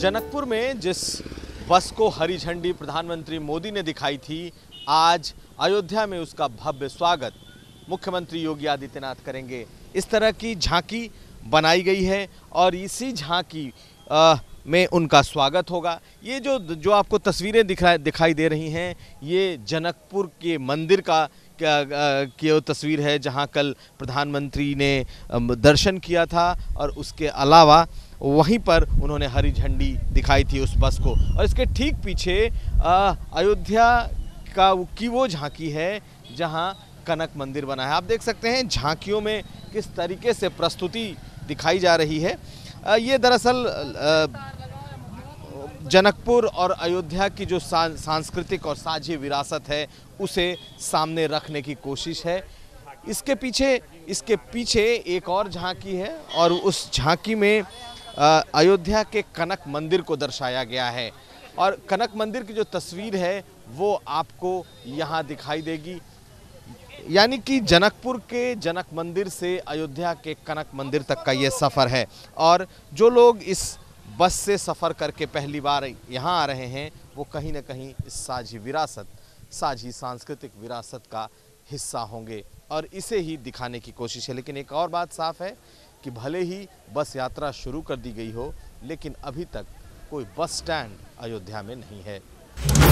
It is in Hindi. जनकपुर में जिस बस को हरी झंडी प्रधानमंत्री मोदी ने दिखाई थी, आज अयोध्या में उसका भव्य स्वागत मुख्यमंत्री योगी आदित्यनाथ करेंगे। इस तरह की झांकी बनाई गई है और इसी झांकी में उनका स्वागत होगा। ये जो आपको तस्वीरें दिखाई दे रही हैं, ये जनकपुर के मंदिर की तस्वीर है जहां कल प्रधानमंत्री ने दर्शन किया था और उसके अलावा वहीं पर उन्होंने हरी झंडी दिखाई थी उस बस को। और इसके ठीक पीछे अयोध्या की वो झांकी है जहां कनक मंदिर बना है। आप देख सकते हैं झांकियों में किस तरीके से प्रस्तुति दिखाई जा रही है। ये दरअसल जनकपुर और अयोध्या की जो सांस्कृतिक और साझी विरासत है उसे सामने रखने की कोशिश है। इसके पीछे एक और झांकी है और उस झांकी में अयोध्या के कनक मंदिर को दर्शाया गया है और कनक मंदिर की जो तस्वीर है वो आपको यहाँ दिखाई देगी। यानी कि जनकपुर के जनक मंदिर से अयोध्या के कनक मंदिर तक का ये सफ़र है और जो लोग इस बस से सफ़र करके पहली बार यहाँ आ रहे हैं वो कहीं ना कहीं इस साझी सांस्कृतिक विरासत का हिस्सा होंगे और इसे ही दिखाने की कोशिश है। लेकिन एक और बात साफ है कि भले ही बस यात्रा शुरू कर दी गई हो, लेकिन अभी तक कोई बस स्टैंड अयोध्या में नहीं है।